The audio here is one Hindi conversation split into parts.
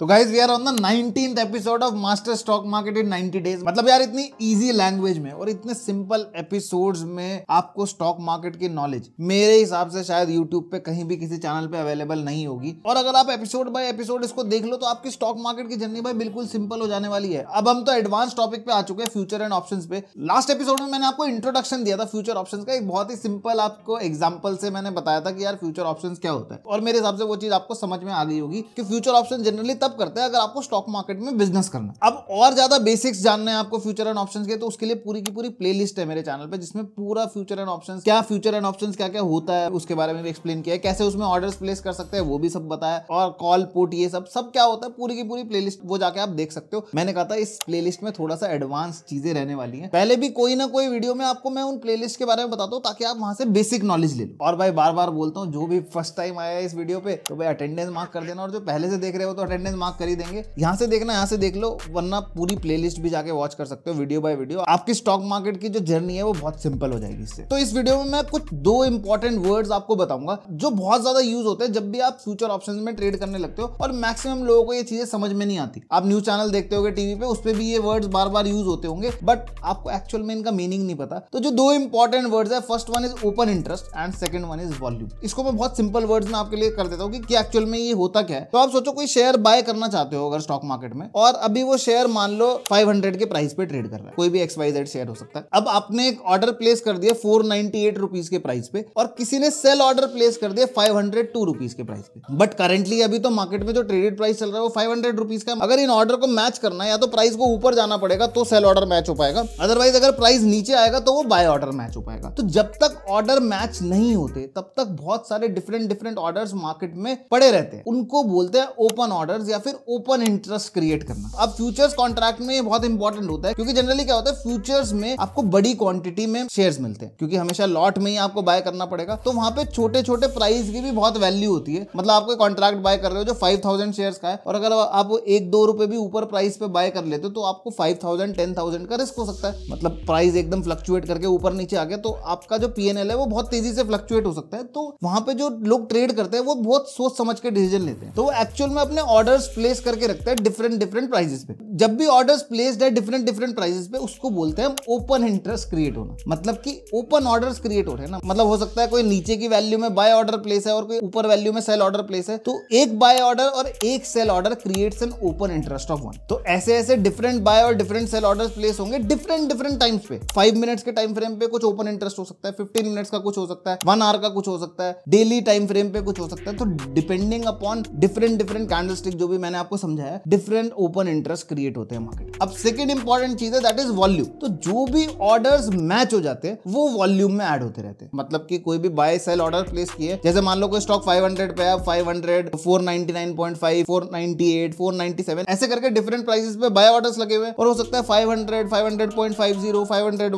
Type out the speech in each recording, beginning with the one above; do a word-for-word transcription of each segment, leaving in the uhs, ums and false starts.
तो guys we are on the nineteenth episode of master stock market in ninety days. मतलब यार इतनी इजी लैंग्वेज में और इतने सिंपल एपिसोड्स में आपको स्टॉक मार्केट की नॉलेज मेरे हिसाब से शायद यूट्यूब पे कहीं भी किसी चैनल पे अवेलेबल नहीं होगी। और अगर आप एपिसोड बाय एपिसोड इसको देख लो तो आपकी स्टॉक मार्केट की जर्नी भाई बिल्कुल सिंपल हो जाने वाली है। अब हम तो एडवांस टॉपिक पे आ चुके हैं, फ्यूचर एंड ऑप्शंस पे। लास्ट एपिसोड में मैंने आपको इंट्रोडक्शन दिया था फ्यूचर ऑप्शंस का, एक बहुत ही सिंपल आपको एग्जाम्पल से मैंने बताया था कि यार फ्यूचर ऑप्शंस क्या होता है, और मेरे हिसाब से वो चीज आपको समझ में आ गई होगी कि फ्यूचर ऑप्शन जनरली तब करते हैं अगर आपको स्टॉक मार्केट में बिजनेस करना। अब और ज्यादा बेसिक्स जानने हैं आपको फ्यूचर एंड ऑप्शंस के, तो उसके लिए पूरी की पूरी प्लेलिस्ट है मेरे चैनल पे जिसमें पूरा फ्यूचर एंड ऑप्शंस क्या फ्यूचर एंड ऑप्शंस क्या क्या होता है उसके बारे में भी एक्सप्लेन किया है, कैसे उसमें ऑर्डर्स प्लेस कर सकते हैं वो भी सब बताया, और कॉल पुट ये सब सब क्या होता है पूरी की पूरी प्लेलिस्ट वो जाके आप देख सकते हो। मैंने कहा था इस प्लेलिस्ट में थोड़ा सा एडवांस चीजें रहने वाली है, पहले भी कोई ना कोई वीडियो में आपको मैं उन प्लेलिस्ट के बारे में बताता हूँ ताकि आप वहां से बेसिक नॉलेज ले लो। और भाई बार बार बोलता हूँ जो भी फर्स्ट टाइम आया इस वीडियो पे तो भाई अटेंडेंस मार्क कर देना, और जो पहले से देख रहे हो तो अटेंडेंस मार्क कर ही देंगे। यहाँ से देखना यहाँ से देख लो, वरना पूरी प्लेलिस्ट भी जाके वॉच कर सकते हो वीडियो बाय वीडियो। आपकी स्टॉक मार्केट की जो जर्नी है वो बहुत सिंपल हो जाएगी इससे। तो इस वीडियो में मैं कुछ दो इंपॉर्टेंट वर्ड्स आपको बताऊंगा जो बहुत ज्यादा यूज होते हैं जब भी आप फ्यूचर ऑप्शंस में ट्रेड करने लगते हो, और मैक्सिमम लोगों को ये चीजें समझ में नहीं आती। आप न्यूज चैनल देखते होगे टीवी पे, उस पर भी ये वर्ड्स बार बार यूज होते होंगे बट आपको एक्चुअल में इनका मीनिंग नहीं पता। तो जो दो इंपॉर्टेंट वर्ड्स है, first one is open interest and second one is volume. इसको मैं बहुत सिंपल वर्ड्स में आपके लिए कर देता हूँ कि एक्चुअल में ये होता क्या है। तो आप सोचो कोई शेयर बाय करना चाहते हो अगर स्टॉक मार्केट में, और अभी वो शेयर मान लो पाँच सौ के प्राइस पे ट्रेड कर रहा है, कोई भी एक्स वाई जेड शेयर हो सकता है। अब आपने एक ऑर्डर प्लेस कर दिया चार सौ अट्ठानवे रुपीस के प्राइस पे, और किसी ने सेल ऑर्डर प्लेस कर दिया पाँच सौ दो रुपीस के प्राइस पे। बट करेंटली अभी तो मार्केट में जो ट्रेडेड प्राइस चल रहा है वो पाँच सौ रुपीस का है। अगर इन ऑर्डर को मैच करना है या तो प्राइस को ऊपर जाना पड़ेगा तो सेल ऑर्डर मैच हो पाएगा, अदरवाइज अगर प्राइस नीचे आएगा तो वो बाय ऑर्डर मैच हो पाएगा। तो जब तक ऑर्डर मैच नहीं होते तब तक बहुत सारे डिफरेंट डिफरेंट ऑर्डर्स मार्केट में पड़े रहते हैं, उनको बोलते हैं ओपन ऑर्डर्स या फिर ओपन इंटरेस्ट क्रिएट करना। अब फ्यूचर्स कॉन्ट्रैक्ट में ये बहुत इंपॉर्टेंट होता है क्योंकि जनरली क्या होता है फ्यूचर्स में आपको बड़ी क्वांटिटी में शेयर्स मिलते हैं, क्योंकि हमेशा लॉट में ही आपको बाय करना पड़ेगा, तो वहां पे छोटे छोटे प्राइस की भी बहुत वैल्यू होती है। मतलब आपको कॉन्ट्रैक्ट बाय कर रहे हो जो फाइव थाउजेंड शेयर का है, और अगर आप एक दो रुपए भी ऊपर प्राइस पे बाय कर लेते हो तो आपको फाइव थाउजेंड टेन थाउजेंड का रिस्क हो सकता है। मतलब प्राइस एकदम फ्लक्चुएट करके ऊपर नीचे आ गया तो आपका जो पी एन एल है वो बहुत तेजी से फ्लक्चुएट हो सकता है। तो वहां पे जो लोग ट्रेड करते हैं वो बहुत सोच समझ के डिसीजन लेते हैं, तो एक्चुअल में अपने ऑर्डर्स प्लेस करके रखते हैं डिफरेंट डिफरेंट प्राइसेस पे। जब भी ऑर्डर्स प्लेस्ड है डिफरेंट डिफरेंट प्राइसेस पे उसको बोलते हैं ओपन इंटरेस्ट क्रिएट होना, मतलब कि ओपन ऑर्डर्स क्रिएट हो रहे हैं ना। मतलब हो सकता है कोई नीचे की वैल्यू में बाय ऑर्डर प्लेस है और कोई ऊपर वैल्यू में सेल ऑर्डर प्लेस है, तो एक बाय ऑर्डर और एक sell order creates an open interest of one. तो ऐसे ऐसे डिफरेंट बाय और डिफरेंट सेल ऑर्डर प्लेस होंगे डिफरेंट डिफरेंट टाइम्स पे। फाइव मिनट्स के टाइम फ्रेम पे कुछ ओपन इंटरेस्ट हो सकता है, फिफ्टीन मिनट्स का कुछ हो सकता है, वन आवर का कुछ हो सकता है, डेली टाइम फ्रेम पे कुछ हो सकता है। तो depending upon different different candlestick जो भी मैंने आपको समझाया डिफरेंट ओपन इंटरेस्ट क्रिएट होते हैं मार्केट। अब सेकंड इंपॉर्टेंट चीज है दैट इज वॉल्यूम। तो जो भी ऑर्डर्स मैच हो जाते हैं वो वॉल्यूम में ऐड होते रहते हैं। मतलब कि कोई भी बाय सेल ऑर्डर प्लेस किए, जैसे मान लो कोई स्टॉक पाँच सौ पे है, पाँच सौ, चार सौ निन्यानवे पॉइंट पाँच, चार सौ अट्ठानवे, चार सौ सत्तानवे, ऐसे करके डिफरेंट प्राइसेस पे बाय ऑर्डर्स लगे हुए, और हो सकता है पाँच सौ, पाँच सौ पॉइंट पाँच शून्य, पाँच सौ एक,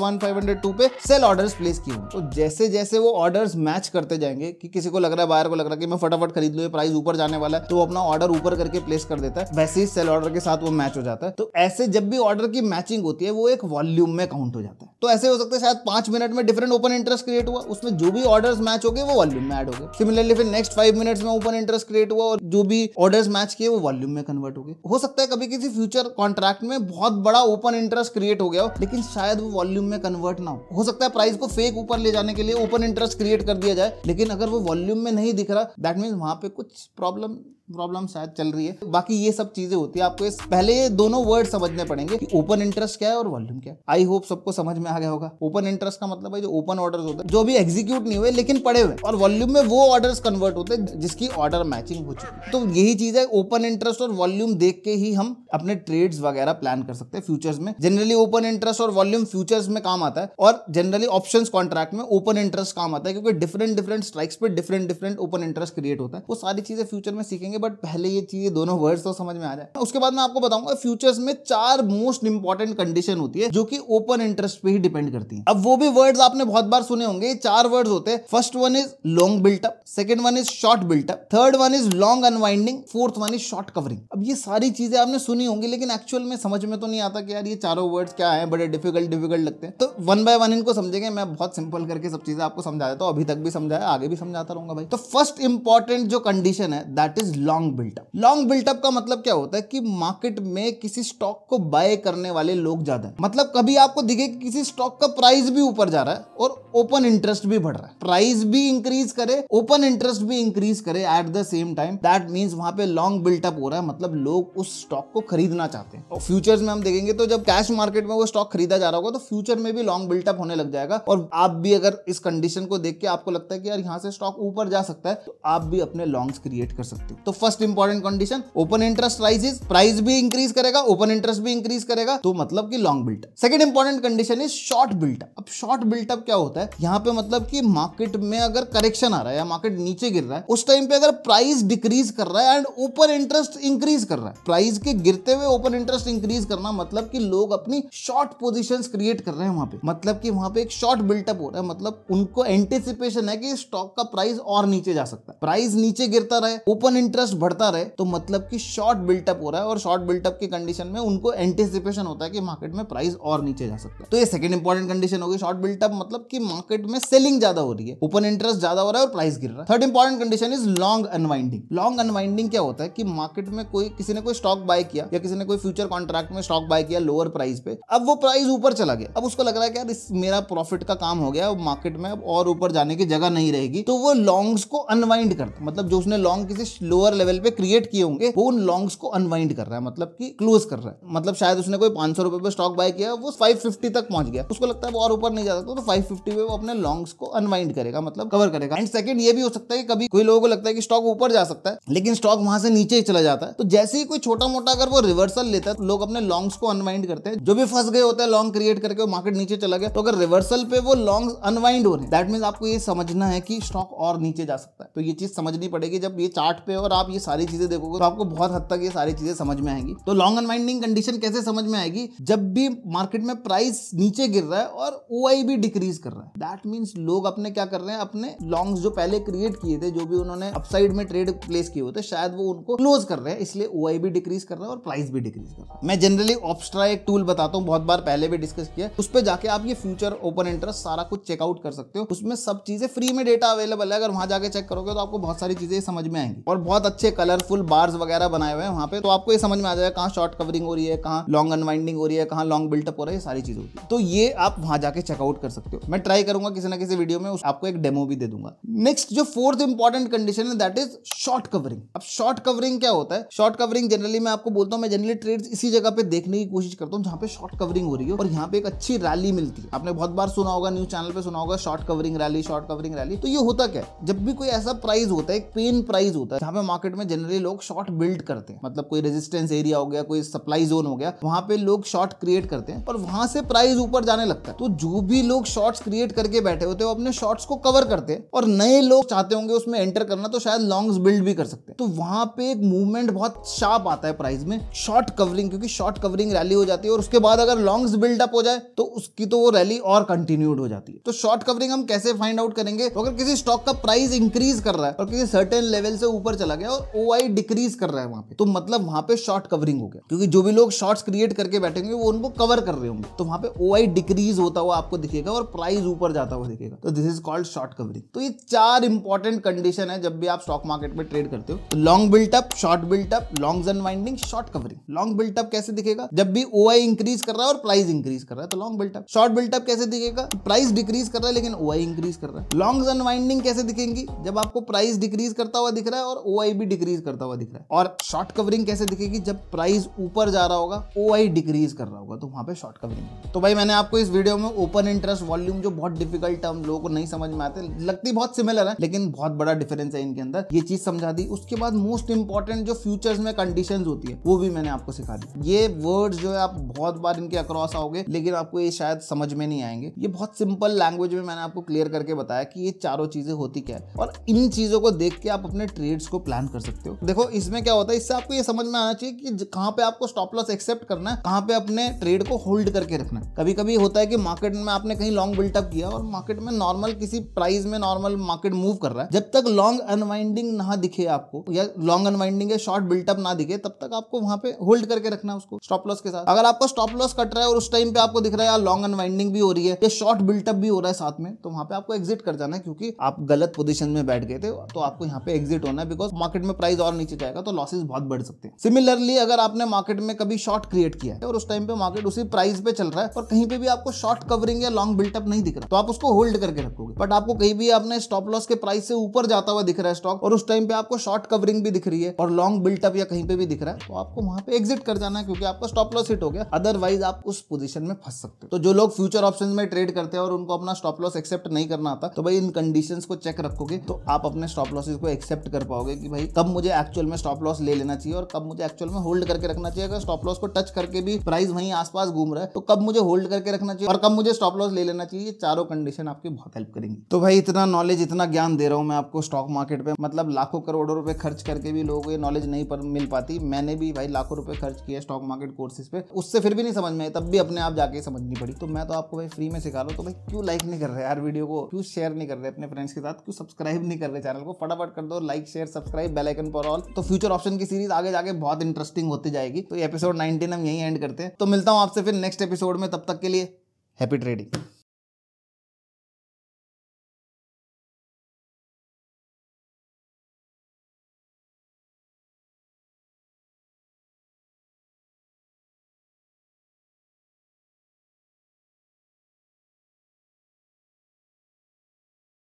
पाँच सौ दो पे सेल ऑर्डर्स प्लेस किए हुए। तो जैसे जैसे वो ऑर्डर्स मैच करते जाएंगे कि किसी को लग रहा है बायर को लग रहा है कि मैं फटाफट खरीद लूं ये प्राइस ऊपर जाने वाला है, तो अपना ऑर्डर ऊपर करके प्लेस कर देता है, वैसे ही सेल ऑर्डर के साथ वो मैच हो जाता है। तो ऐसे जब भी ऑर्डर की मैचिंग होती है वो एक वॉल्यूम में काउंट हो जाता है। तो ऐसे हो सकता है शायद पांच मिनट में डिफरेंट ओपन इंटरेस्ट क्रिएट हुआ, उसमें जो भी ऑर्डर्स मैच हो गए वो वॉल्यूम में ऐड हो गए। सिमिलरली फिर नेक्स्ट फाइव मिनट्स में ओपन इंटरेस्ट क्रिएट हुआ और जो भी ऑर्डर्स मैच किए वो वॉल्यूम में कन्वर्ट हो गए। हो सकता है कभी किसी फ्यूचर कॉन्ट्रैक्ट में बहुत बड़ा ओपन इंटरेस्ट क्रिएट हो गया हो लेकिन शायद वो वॉल्यूम में कन्वर्ट ना हो, हो सकता है प्राइस को फेक ऊपर ले जाने के लिए ओपन इंटरेस्ट क्रिएट कर दिया जाए, लेकिन अगर वो वॉल्यूम में नहीं दिख रहा दैट मीन्स वहां पे कुछ प्रॉब्लम प्रॉब्लम शायद चल रही है। बाकी ये सब चीजें होती है, आपको इस पहले ये दोनों वर्ड समझने पड़ेंगे कि ओपन इंटरेस्ट क्या है और वॉल्यूम क्या है। आई होप सबको समझ में आ गया होगा। ओपन इंटरेस्ट का मतलब है जो ओपन ऑर्डर्स होते हैं जो भी एग्जीक्यूट नहीं हुए लेकिन पड़े हुए, और वॉल्यूम में वो ऑर्डर्स कन्वर्ट होते हैं जिसकी ऑर्डर मैचिंग हो चुकी है। तो यही चीज है, ओपन इंटरेस्ट और वॉल्यूम देख के ही हम अपने ट्रेड्स वगैरह प्लान कर सकते हैं फ्यूचर्स में। जनरली ओपन इंटरेस्ट और वॉल्यूम फ्यूचर्स में काम आता है, और जनरली ऑप्शन कॉन्ट्रैक्ट में ओपन इंटरेस्ट काम आता है क्योंकि डिफरेंट डिफरेंट स्ट्राइक्स पे different different open interest create होता है। वो सारी चीजें फ्यूचर में सीखेंगे बट पहले ये चीजें दोनों वर्ड्स तो समझ में आ जाए। उसके बाद मैं आपको बताऊंगा फ्यूचर्स में चार मोस्ट इंपॉर्टेंट कंडीशन होती है जो कि ओपन इंटरेस्ट पे ही डिपेंड करती है। अब वो भी वर्ड्स आपने बहुत बार सुने होंगे, चार वर्ड्स होते हैं। First one is long built up, second one is short built up, third one is long unwinding, fourth one is short covering. अब ये सारी चीजें आपने सुनी होंगी लेकिन एक्चुअल में समझ में तो नहीं आता कि यार ये चारों वर्ड्स क्या है, बड़े डिफिकल्ट डिफिकल्ट लगते हैं। तो वन बाय वन इनको समझेंगे, मैं बहुत सिंपल करके सब चीजें आपको समझा देता हूँ, अभी तक भी समझाया आगे भी समझाता रहूंगा भाई। तो फर्स्ट इंपॉर्टेंट जो कंडीशन है that is long built up. Long built up का मतलब क्या होता है कि मार्केट में किसी स्टॉक को बाय करने वाले लोग ज्यादा है। मतलब कभी आपको दिखे कि किसी स्टॉक का प्राइस भी ऊपर जा रहा है और ओपन इंटरेस्ट भी बढ़ रहा है, प्राइस भी इंक्रीज करे ओपन इंटरेस्ट भी इंक्रीज करे at the same time, that means वहां पे लॉन्ग बिल्टअप हो रहा है, मतलब लोग उस स्टॉक को खरीदना चाहते हैं। और फ्यूचर्स में हम देखेंगे तो जब कैश मार्केट में वो स्टॉक खरीदा जा रहा होगा तो फ्यूचर में भी लॉन्ग बिल्टअप होने लग जाएगा। और आप भी अगर इस कंडीशन को देख के आपको लगता है कि यार यहाँ से स्टॉक ऊपर जा सकता है तो आप भी अपने लॉन्ग्स क्रिएट कर सकते हो। तो first important condition, open interest rises, price भी इंक्रीज करेगा ओपन इंटरेस्ट भी इंक्रीज करेगा तो मतलब कि long built up. Second important condition is short built up. अब शॉर्ट बिल्टअप क्या होता है, यहाँ पे मतलब कि मार्केट में अगर करेक्शन आ रहा है या मार्केट नीचे गिर रहा है उस टाइम पे अगर प्राइस डिक्रीज कर रहा है एंड ओपन इंटरेस्ट इंक्रीज कर रहा है, प्राइस के गिरते हुए ओपन इंटरेस्ट इंक्रीज करना मतलब कि लोग अपनी शॉर्ट पोजीशंस क्रिएट कर रहे हैं वहां पे, मतलब कि वहां पे एक शॉर्ट बिल्टअप हो रहा है, मतलब उनको एंटिसिपेशन है कि स्टॉक का प्राइस और नीचे जा सकता है। प्राइस नीचे गिरता रहे ओपन इंटरेस्ट बढ़ता रहे तो मतलब कि शॉर्ट बिल्टअप हो रहा है, और शॉर्ट बिल्टअप की कंडीशन में उनको एंटिसिपेशन होता है कि मार्केट में प्राइस और नीचे जा सकता है। तो ये सेकंड इंपॉर्टेंट कंडीशन होगी शॉर्ट बिल्टअप, मतलब कि मार्केट में सेलिंग ज्यादा हो रही है, ओपन इंटरेस्ट ज्यादा हो रहा है और प्राइस गिर रहा है। Third important condition is long unwinding. Long unwinding क्या होता है कि मार्केट में कोई किसी ने कोई स्टॉक बाय किया या किसी ने कोई फ्यूचर कॉन्ट्रैक्ट में स्टॉक बाय किया लोअर प्राइस पे, अब वो प्राइस ऊपर चला गया, अब उसको लग रहा है कि यार इस मेरा प्रॉफिट का काम हो गया, अब मार्केट में अब और ऊपर जाने की जगह नहीं रहेगी, तो वो लॉन्ग्स को अनवाइंड करता है, मतलब जो उसने लॉन्ग किसी लोअर लेवल पे क्रिएट किए होंगे वो उन लॉन्ग्स को अनवाइंड कर रहा है, मतलब कि क्लोज कर रहा है। मतलब शायद उसने कोई पांच सौ रुपए पे स्टॉक बाय किया वो फाइव फिफ्टी तक पहुंच गया, उसको लगता है वो और ऊपर नहीं जा सकता तो फाइव फिफ्टी पे वो अपने लॉन्ग्स को अनवाइंड करेगा, मतलब कवर करेगा। एंड सेकंड ये भी हो सकता है कि कभी कोई लोगों को लगता है कि स्टॉक ऊपर जा सकता है लेकिन स्टॉक वहां से नीचे ही चला जाता है, तो जैसे ही कोई छोटा मोटा अगर वो रिवर्सल लेता है लोग अपने लॉन्ग्स को अनवाइंड करते हैं, जो भी फंस गए होता है लॉन्ग क्रिएट करके मार्केट नीचे चला गया तो अगर रिवर्सल पे वो लॉन्ग्स अनवाइंड हो रहे हैं दैट मींस आपको ये समझना है कि स्टॉक और नीचे जा सकता है। तो ये चीज समझनी पड़ेगी, जब ये चार्ट पे और आप ये सारी चीजें देखोगे तो आपको बहुत हद तक ये सारी चीजें समझ में आएंगी। तो लॉन्ग अनवाइंडिंग कंडीशन कैसे समझ में आएगी, जब भी मार्केट में प्राइस नीचे गिर रहा है और ओआई भी डिक्रीज कर रहा है दैट मींस लोग अपने क्या कर रहे हैं, अपने लॉन्ग्स जो पहले क्रिएट किए थे, जो भी उन्होंने अपसाइड में ट्रेड प्लेस किए होते शायद वो उनको क्लोज कर रहे हैं, इसलिए ओआई भी डिक्रीज कर रहा है और प्राइस भी डिक्रीज कर रहा है। मैं जनरली ऑप्स्ट्रा एक टूल बताता हूँ, बहुत बार पहले भी डिस्कस किया, उस पर जाके आप ये फ्यूचर ओपन इंटरेस्ट सारा कुछ चेकआउट कर सकते हो, उसमें सब चीजें फ्री में डेटा अवेलेबल है, अगर वहां जाके चेक करोगे तो आपको बहुत सारी चीजें समझ में आएंगी। और बहुत अच्छे कलरफुल बार्स वगैरह बनाए हुए हैं वहां पे, तो आपको ये समझ में आ जाएगा कहाँ शॉर्ट कवरिंग हो रही है, कहाँ लॉन्ग अनवाइंडिंग हो रही है, कहाँ लॉन्ग बिल्टअप हो रहा है, ये सारी चीज होती है। तो ये आप वहां जाके चेकआउट कर सकते हो। मैं ट्राई करूंगा किसी ना किसी वीडियो में आपको एक डेमो भी दे दूंगा। नेक्स्ट जो फोर्थ इंपॉर्टेंट कंडीशन है दैट इज शॉर्ट कवरिंग। अब शॉर्ट कवरिंग क्या होता है, शॉर्ट कवरिंग जनरली मैं आपको बोलता हूँ, मैं जनरली ट्रेड इसी जगह पे देखने की कोशिश करता हूँ जहाँ पे शॉर्ट कवरिंग हो रही है और यहाँ पे एक अच्छी रैली मिलती है। आपने बहुत बार सुना होगा, न्यूज चैनल पे सुना होगा short covering rally, short covering rally. तो ये होता क्या है, जब भी कोई ऐसा प्राइस होता है, एक पेन प्राइस होता है जहाँ पे मार्केट में जनरली लोग शॉर्ट बिल्ड करते हैं, मतलब कोई रेजिस्टेंस एरिया हो गया, कोई सप्लाई जोन हो गया, वहां पे लोग शॉर्ट क्रिएट करते हैं और वहां से प्राइस ऊपर जाने लगता है। तो जो भी लोग शॉर्ट्स क्रिएट करके बैठे होते हैं वो अपने शॉर्ट्स को कवर करते हैं और नए लोग चाहते होंगे उसमें एंटर करना, तो शायद लॉन्ग्स बिल्ड भी कर सकते हैं। तो वहां पे एक मूवमेंट बहुत शार्प आता है प्राइस में, शॉर्ट कवरिंग, क्योंकि शॉर्ट कवरिंग रैली हो जाती है और उसके बाद अगर लॉन्ग्स बिल्डअप हो जाए तो उसकी तो वो रैली और कंटिन्यूड हो जाती है। तो शॉर्ट कवरिंग हम कैसे फाइंड आउट करेंगे, तो अगर किसी स्टॉक का प्राइस इंक्रीज कर रहा है और किसी सर्टेन लेवल से ऊपर चला गया और ओआई डिक्रीज कर रहा है वहां पे, तो मतलब वहां पे शॉर्ट कवरिंग हो गया, क्योंकि जो भी लोग शॉर्ट्स क्रिएट करके बैठेंगे वो उनको कवर कर रहे होंगे, तो वहां पे ओआई डिक्रीज होता हुआ आपको दिखेगा और प्राइस ऊपर जाता हुआ दिखेगा, तो this is called short covering. तो ये चार इंपॉर्टेंट कंडीशन है जब भी आप स्टॉक मार्केट में ट्रेड करते हो, तो long built up, short built up, longs unwinding, short covering. Long built up कैसे दिखेगा, जब भी ओआई इंक्रीज कर रहा है और प्राइस इंक्रीज कर रहा है तो लॉन्ग बिल्टअप। शॉर्ट बिल्टअप कैसे दिखेगा, प्राइस डिक्रीज कर रहा है लेकिन ओआई इंक्रीज कर रहा है। लॉन्ग्स अनवाइंडिंग कैसे दिखेंगी, जब आपको प्राइस डिक्रीज करता हुआ दिख रहा है और ओआई भी डिक्रीज करता हुआ दिख रहा है। और शॉर्ट कवरिंग कैसे दिखेगी, जब प्राइस ऊपर जा रहा होगा, ओआई डिक्रीज कर रहा होगा, तो वहां पे शॉर्ट कवरिंग। तो भाई मैंने आपको इस वीडियो में ओपन इंटरेस्ट, वॉल्यूम, जो बहुत डिफिकल्ट टर्म लोगों को नहीं समझ में आते, लगती बहुत सिमिलर है लेकिन बहुत बड़ा डिफरेंस है इनके अंदर, ये चीज समझा दी। उसके बाद मोस्ट इंपॉर्टेंट जो फ्यूचर्स में कंडीशंस होती है वो भी मैंने आपको सिखा दी। ये वर्ड्स जो है आप बहुत बार इनके अक्रॉस आओगे लेकिन आपको ये शायद समझ में नहीं आएंगे, ये बहुत सिंपल लैंग्वेज में मैंने आपको क्लियर करके बताया कि ये चारों चीजें होती क्या है और इन चीजों को देख के आप अपने ट्रेड्स को प्लान कर सकते हो। देखो इसमें क्या होता है, इससे आपको ये समझ में आना चाहिए कि कहाँ पे आपको स्टॉप लॉस एक्सेप्ट करना है, कहाँ पे अपने ट्रेड को होल्ड करके रखना है। कभी कभी होता है कि मार्केट में आपने कहीं लॉन्ग बिल्टअप किया और मार्केट में नॉर्मल किसी प्राइस में नॉर्मल मार्केट मूव कर रहा है, जब तक लॉन्ग अनवाइंडिंग ना दिखे आपको, या लॉन्ग अनवाइंडिंग या शॉर्ट बिल्टअप ना दिखे, तब तक आपको वहां पे होल्ड करके रखना है उसको स्टॉप लॉस के साथ। अगर आपका स्टॉप लॉस कट रहा है और उस टाइम पे आपको दिख रहा है यार लॉन्ग अनवाइंडिंग भी हो रही है या शॉर्ट बिल्टअप भी हो रहा है साथ में, तो वहां पे आपको एग्जिट कर जाना है, क्योंकि आप गलत पोजीशन में बैठ गए थे, तो आपको यहाँ पे एग्जिट होना है, बिकॉज मार्केट मार्केट में प्राइस और नीचे जाएगा तो लॉसेज बहुत बढ़ सकते हैं। सिमिलरली अगर आपने मार्केट में कभी शॉर्ट क्रिएट किया है और उस टाइम पे मार्केट उसी प्राइस पे चल रहा है और कहीं पे भी आपको शॉर्ट कवरिंग या लॉन्ग बिल्टअप नहीं दिख रहा तो आप उसको होल्ड करके रखोगे। बट आपको कहीं भी आपने स्टॉप लॉस के प्राइस से ऊपर जाता हुआ दिख रहा है स्टॉक और उस टाइम पे आपको शॉर्ट कवरिंग भी दिख रही है और लॉन्ग बिल्टअप या कहीं पे भी दिख रहा है तो आपको वहां पे एग्जिट कर जाना है क्योंकि आपका स्टॉप लॉस हिट हो गया, अदरवाइज आप उस पोजीशन में फंस सकते हो। तो जो लोग फ्यूचर ऑप्शन में ट्रेड करते हैं और उनको अपना स्टॉप लॉस एक्सेप्ट नहीं करना आता तो भाई इन कंडीशंस को चेक रखोगे तो आप अपने स्टॉप लॉसेस को एक्सेप्ट कर पाओगे कि भाई कब मुझे एक्चुअल में स्टॉप लॉस ले लेना चाहिए और कब मुझे एक्चुअल में होल्ड करके रखना चाहिए। अगर स्टॉप लॉस को टच करके भी प्राइस वहीं आसपास घूम रहा है तो कब मुझे होल्ड करके रखना चाहिए और कब मुझे स्टॉप लॉस ले लेना चाहिए। चारों कंडीशन आपकी बहुत हेल्प करेंगी। तो भाई इतना नॉलेज इतना ज्ञान दे रहा हूं मैं आपको स्टॉक मार्केट पे, मतलब लाखों करोड़ों रुपए खर्च करके भी लोगों को ये नॉलेज नहीं पर मिल पाती। मैंने भी भाई लाखों रुपए खर्च किया स्टॉक मार्केट कोर्सेज पे, उससे फिर भी नहीं समझ में आया, तब भी अपने आप जाके समझनी पड़ी। तो मैं तो आपको भाई फ्री में सिखा रहा हूं, तो भाई क्यों लाइक नहीं कर रहे यार वीडियो को, क्यों शेयर नहीं कर रहे अपने फ्रेंड्स के साथ, क्यों सब्सक्राइब नहीं कर रहे चैनल को। फटाफट कर दो like share subscribe bell icon पर ऑल। तो फ्यूचर ऑप्शन की सीरीज आगे जाके बहुत इंटरेस्टिंग होती जाएगी। तो एपिसोड नाइनटीन हम यहीं एंड करते हैं। तो मिलता हूँ आपसे फिर नेक्स्ट एपिसोड में, तब तक के लिए हैप्पी ट्रेडिंग।